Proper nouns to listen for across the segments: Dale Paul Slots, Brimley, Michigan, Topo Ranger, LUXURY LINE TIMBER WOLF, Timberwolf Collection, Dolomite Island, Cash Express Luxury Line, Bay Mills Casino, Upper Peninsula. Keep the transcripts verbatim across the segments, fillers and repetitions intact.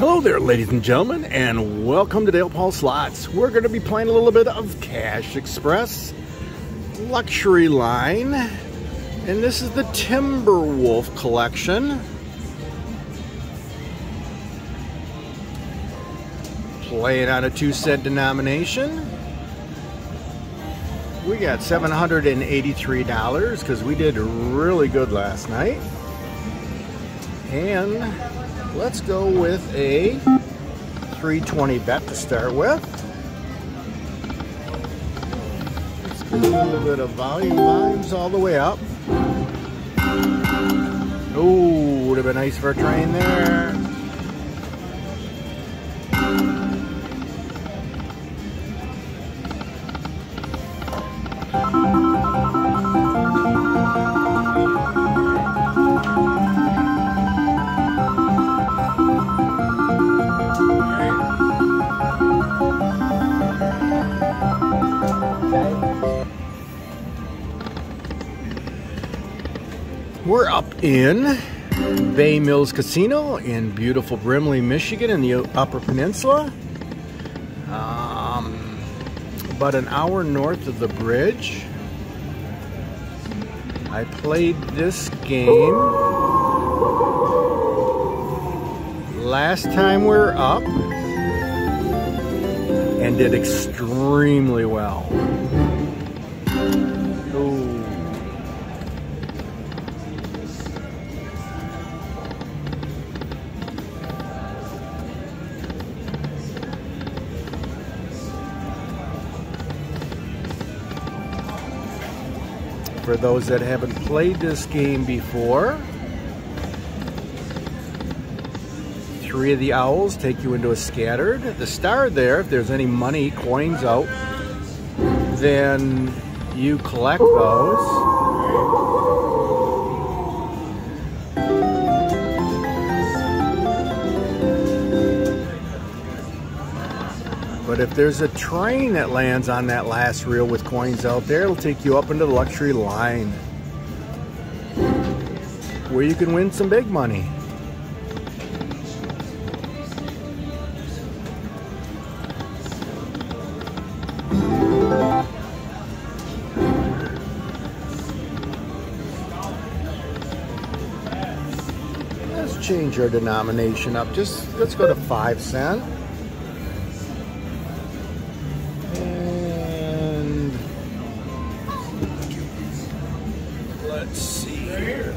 Hello there, ladies and gentlemen, and welcome to Dale Paul Slots. We're going to be playing a little bit of Cash Express Luxury Line, and this is the Timberwolf Collection. Playing on a two-cent denomination. We got seven hundred eighty-three dollars because we did really good last night. And let's go with a three twenty bet to start with. Let's get a little bit of volume, volumes all the way up. Oh, would have been nice for a train there. We're up in Bay Mills Casino in beautiful Brimley, Michigan, in the Upper Peninsula. Um, about an hour north of the bridge. I played this game last time we were up and did extremely well. For those that haven't played this game before, three of the owls take you into a scattered. The star there, if there's any money, coins out, then you collect those. But if there's a train that lands on that last reel with coins out there, it'll take you up into the luxury line, where you can win some big money. Let's change our denomination up. Just let's go to five cent. Let's see here.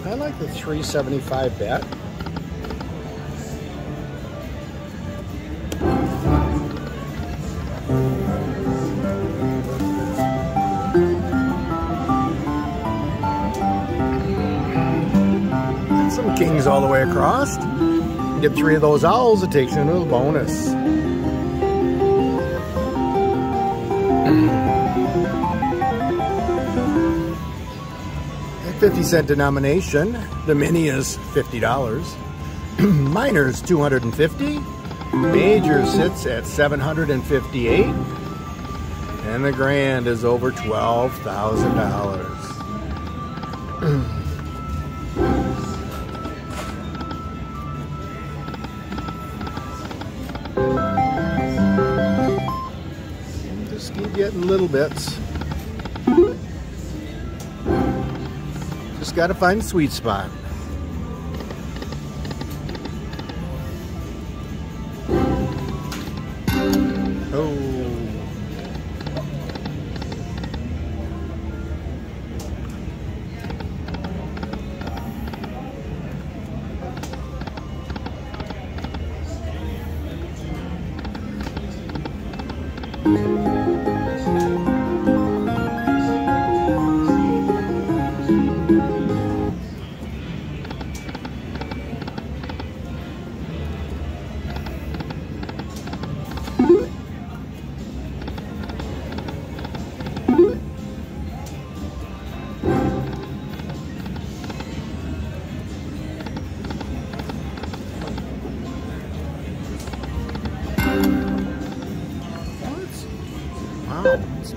I like the three seventy-five bet. Some kings all the way across. You get three of those owls, it takes you into the bonus. At fifty cent denomination, the mini is fifty dollars. Minor's two hundred fifty. Major sits at seven hundred fifty-eight. And the grand is over twelve thousand dollars. Just keep getting little bits. Just gotta find a sweet spot. Oh.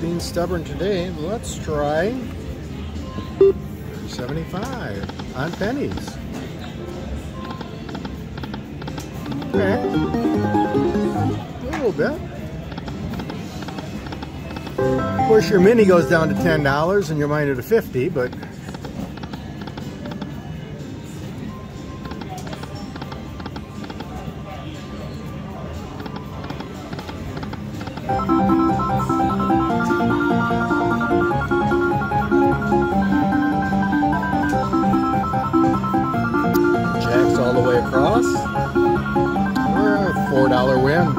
being stubborn today. Let's try seventy-five on pennies. Okay. A little bit. Of course, your mini goes down to ten dollars and your minor to fifty, but jacks all the way across for a four dollar win.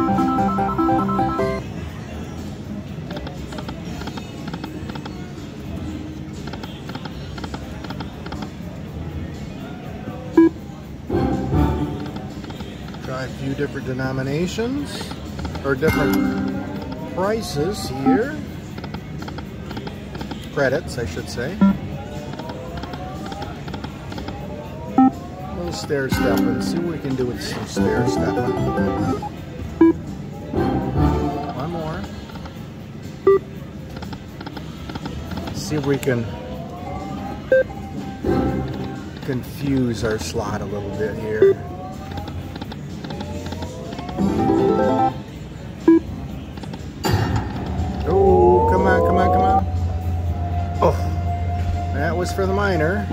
A few different denominations or different prices here. Credits, I should say. A little stair stepping. See what we can do with some stair stepping. One more. See if we can confuse our slot a little bit here. Oh, come on, come on, come on. Oh, that was for the minor.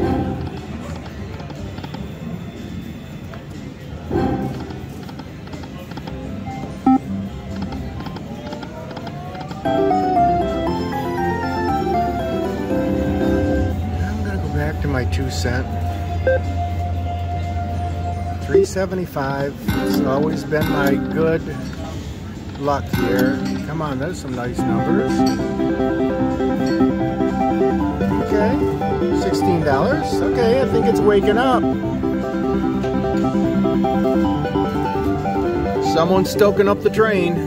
I'm gonna go back to my two cent. three seventy-five. It's always been my good luck here. Come on, there's some nice numbers. Okay, sixteen dollars. Okay, I think it's waking up. Someone's stoking up the drain.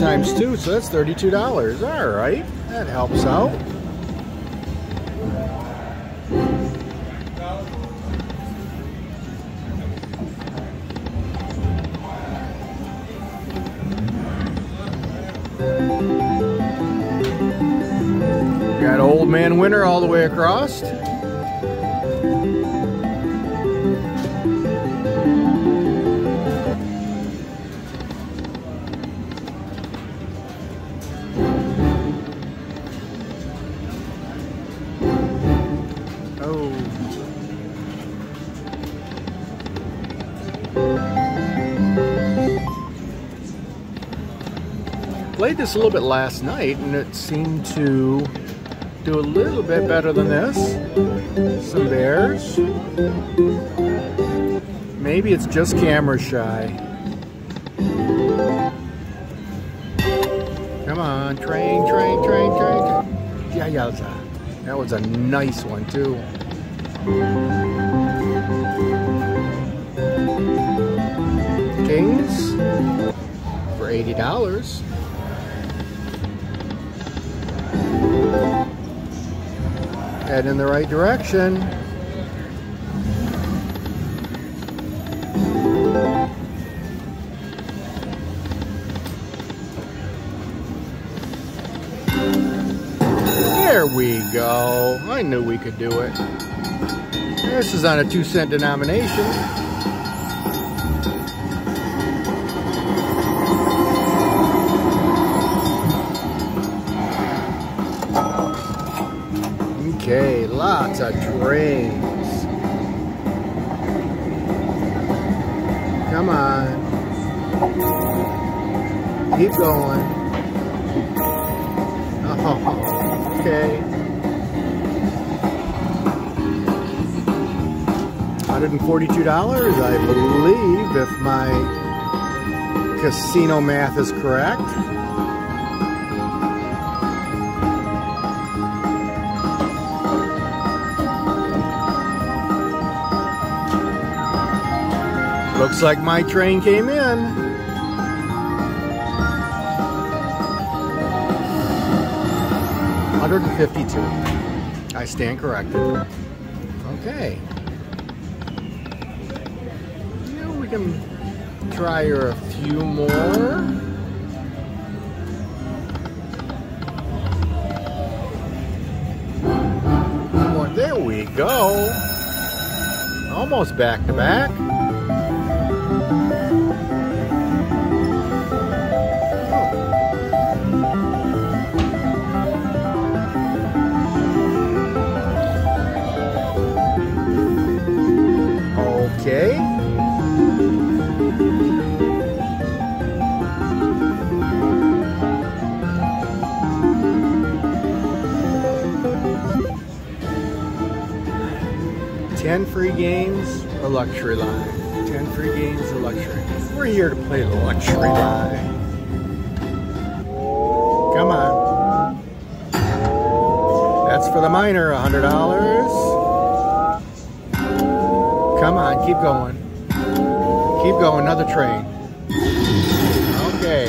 Times two, so that's thirty-two dollars. All right, that helps out. Got old man winner all the way across. Played this a little bit last night and it seemed to do a little bit better than this. Some bears. Maybe it's just camera shy. Come on, train, train, train, train. Yeah, yeah, that was a, that was a nice one too. Kings for eighty dollars. Head in the right direction. There we go. I knew we could do it. This is on a two cent denomination. Okay, lots of trains. Come on. Keep going. Oh, okay. one hundred forty-two dollars, I believe, if my casino math is correct. Looks like my train came in. one fifty-two. I stand corrected. Okay. Yeah, we can try her a few more. More. There we go. Almost back to back. Okay. Ten free games, a luxury line. Ten free games, a luxury. We're here to play the luxury line. Come on. That's for the minor, a hundred dollars. Come on, keep going. Keep going, another train. Okay.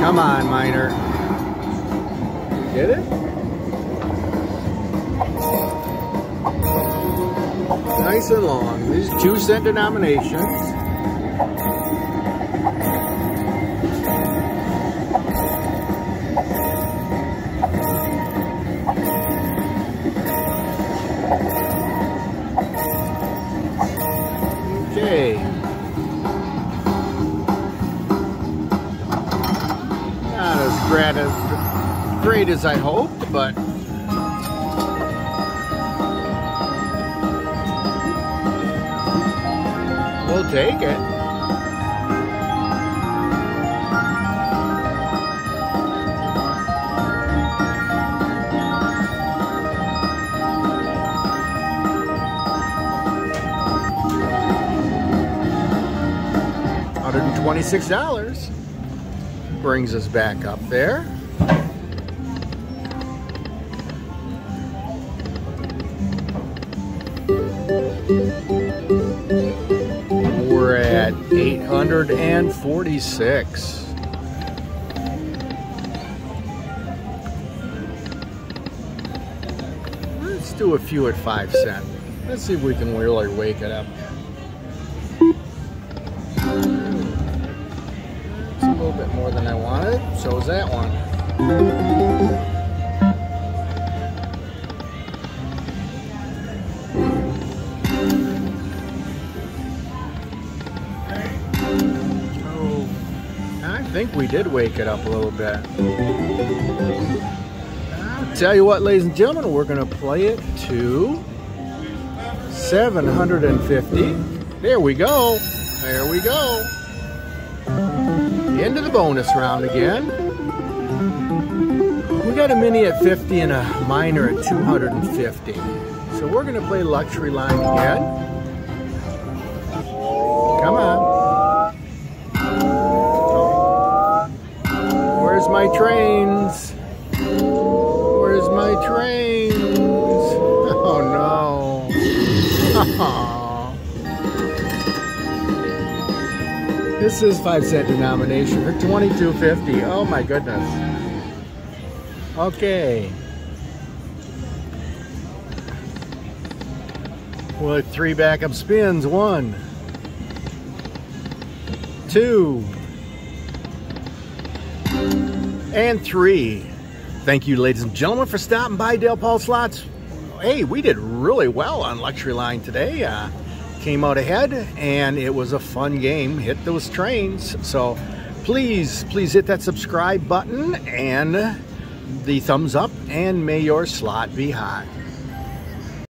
Come on, minor. Did it? Nice and long. These two cent denominations. Great as I hoped, but we'll take it. one hundred twenty-six dollars brings us back up there. We're at eight hundred forty-six. Let's do a few at five cent. Let's see if we can really wake it up. It's a little bit more than I wanted. So is that one. I think we did wake it up a little bit. I'll tell you what, ladies and gentlemen, we're gonna play it to seven hundred fifty. There we go, there we go. Into the bonus round again. We got a mini at fifty and a minor at two hundred fifty. So we're gonna play luxury line again. Come on. My trains. Where's my trains? Oh no. Aww. This is five cent denomination for twenty-two fifty. Oh my goodness. Okay. Well, three backup spins. One. Two. And three. Thank you, ladies and gentlemen, for stopping by Dale Paul Slots. Hey, we did really well on Luxury Line today. Uh, came out ahead, and it was a fun game. Hit those trains. So please, please hit that subscribe button and the thumbs up, and may your slot be hot.